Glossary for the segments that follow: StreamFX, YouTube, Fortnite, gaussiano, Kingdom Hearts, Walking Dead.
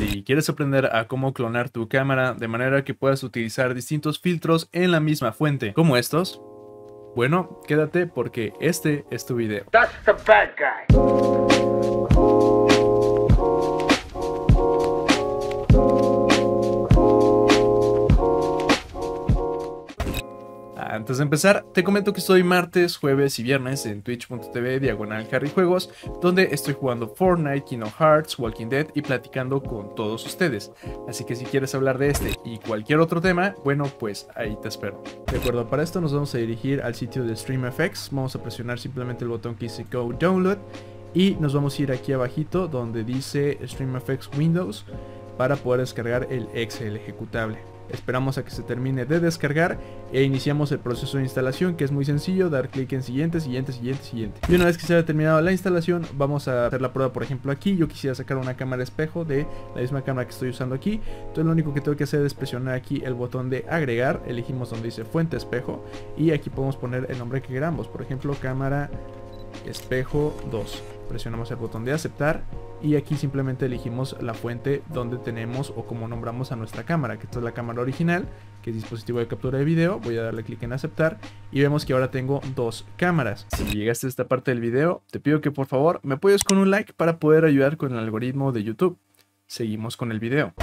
Si quieres aprender a cómo clonar tu cámara de manera que puedas utilizar distintos filtros en la misma fuente, como estos, bueno, quédate porque este es tu video. That's the bad guy. Antes de empezar, te comento que estoy martes, jueves y viernes en twitch.tv/HarryJuegos, donde estoy jugando Fortnite, Kingdom Hearts, Walking Dead y platicando con todos ustedes. Así que si quieres hablar de este y cualquier otro tema, bueno, pues ahí te espero. De acuerdo, para esto nos vamos a dirigir al sitio de StreamFX. Vamos a presionar simplemente el botón que dice Go Download y nos vamos a ir aquí abajito donde dice StreamFX Windows para poder descargar el Excel ejecutable. Esperamos a que se termine de descargar e iniciamos el proceso de instalación, que es muy sencillo, dar clic en siguiente, siguiente, siguiente, siguiente. Y una vez que se haya terminado la instalación, vamos a hacer la prueba, por ejemplo, aquí. Yo quisiera sacar una cámara espejo de la misma cámara que estoy usando aquí. Entonces lo único que tengo que hacer es presionar aquí el botón de agregar, elegimos donde dice fuente espejo y aquí podemos poner el nombre que queramos, por ejemplo, cámara espejo 2. Presionamos el botón de aceptar y aquí simplemente elegimos la fuente donde tenemos o como nombramos a nuestra cámara, que esta es la cámara original, que es dispositivo de captura de video. Voy a darle clic en aceptar y vemos que ahora tengo dos cámaras. Si llegaste a esta parte del video, te pido que por favor me apoyes con un like para poder ayudar con el algoritmo de YouTube. Seguimos con el video.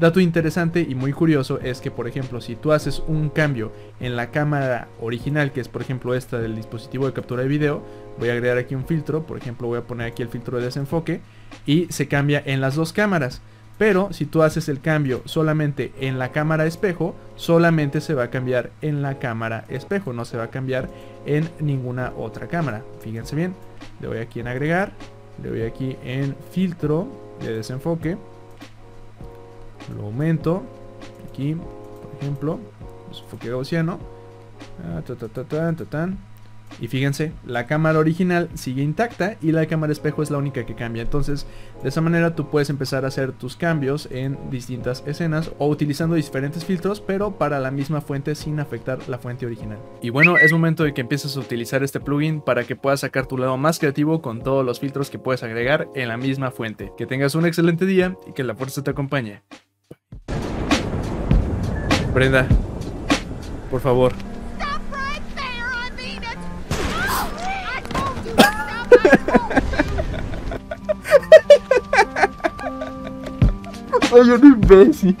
Dato interesante y muy curioso es que, por ejemplo, si tú haces un cambio en la cámara original, que es por ejemplo esta del dispositivo de captura de video, voy a agregar aquí un filtro, por ejemplo voy a poner aquí el filtro de desenfoque y se cambia en las dos cámaras. Pero si tú haces el cambio solamente en la cámara espejo, solamente se va a cambiar en la cámara espejo, no se va a cambiar en ninguna otra cámara. Fíjense bien, le doy aquí en agregar, le doy aquí en filtro de desenfoque. Lo aumento, aquí, por ejemplo, desenfoque gaussiano, y fíjense, la cámara original sigue intacta y la cámara espejo es la única que cambia. Entonces, de esa manera tú puedes empezar a hacer tus cambios en distintas escenas o utilizando diferentes filtros, pero para la misma fuente sin afectar la fuente original. Y bueno, es momento de que empieces a utilizar este plugin para que puedas sacar tu lado más creativo con todos los filtros que puedes agregar en la misma fuente. Que tengas un excelente día y que la fuerza te acompañe. Brenda, por favor. Ay, un imbécil.